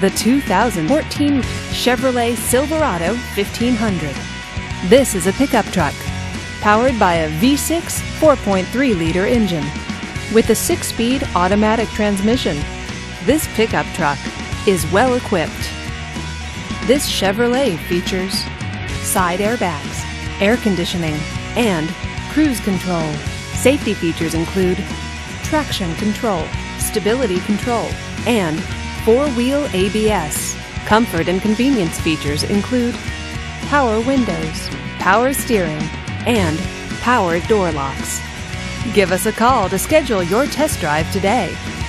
the 2014 Chevrolet Silverado 1500. This is a pickup truck powered by a V6 4.3-liter engine with a 6-speed automatic transmission. This pickup truck is well equipped. This Chevrolet features side airbags, air conditioning, and cruise control. Safety features include traction control, stability control, and four-wheel ABS. Comfort and convenience features include power windows, power steering, and power door locks. Give us a call to schedule your test drive today.